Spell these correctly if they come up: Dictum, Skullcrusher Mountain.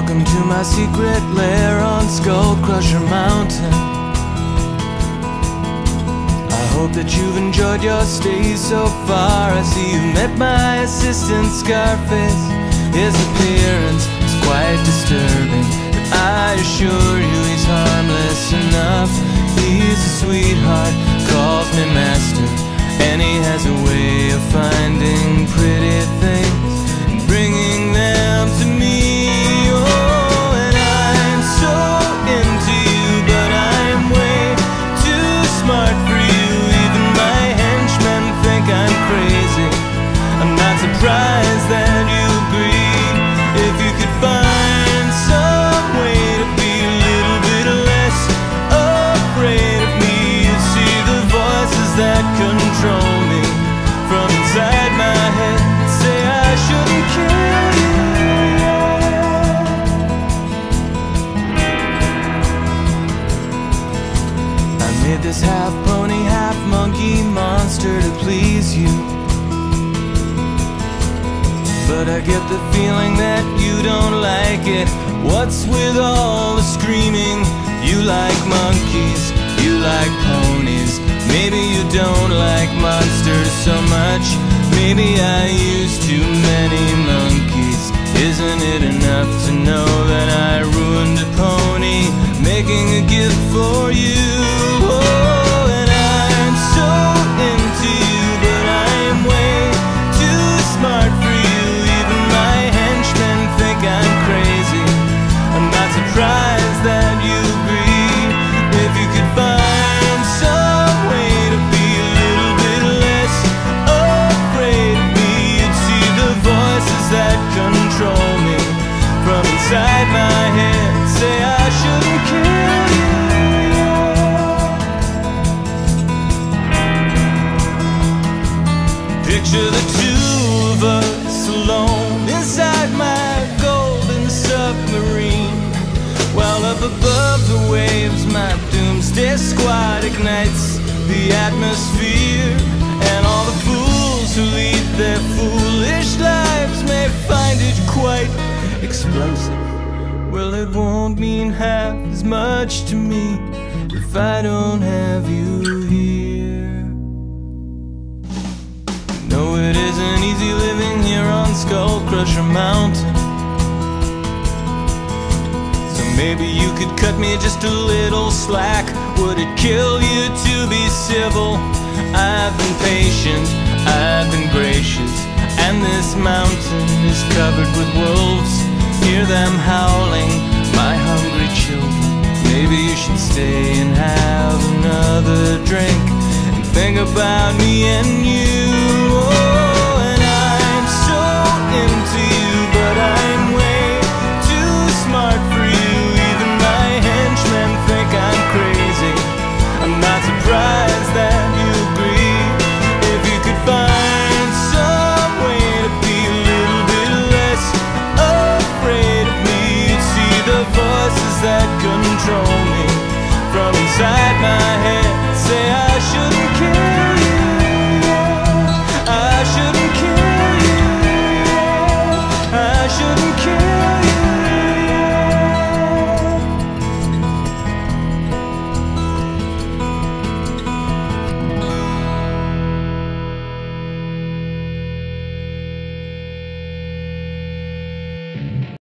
Welcome to my secret lair on Skullcrusher Mountain. I hope that you've enjoyed your stay so far. I see you've met my assistant Scarface. His appearance is quite disturbing, but I assure you he's harmless enough. He's a sweetheart, calls me master, and he has a way of finding pretty things and bringing them to me. Surprised that you agreed. If you could find some way to be a little bit less afraid of me, you'd see the voices that control me from inside my head say I shouldn't kill you. I made this half pony, half monkey monster to please you, but I get the feeling that you don't like it. What's with all the screaming? You like monkeys, you like ponies. Maybe you don't like monsters so much. Maybe I use too many monkeys. Isn't it enough to know that I ruined a pony, making a gift for you? Oh, and I'm so into you, but I'm way too smart for you. Surprised that you agree. If you could find some way to be a little bit less afraid of me, you'd see the voices that control me from inside my head say I shouldn't kill you. Picture the two of us alone inside my golden submarine, while up above the waves my doomsday squad ignites the atmosphere. And all the fools who lead their foolish lives may find it quite explosive. Well, it won't mean half as much to me if I don't have you here. No, it isn't easy living here on Skullcrusher Mountain. Maybe you could cut me just a little slack. Would it kill you to be civil? I've been patient, I've been gracious, and this mountain is covered with wolves. Hear them howling, my hungry children. Maybe you should stay and have another drink and think about me and you.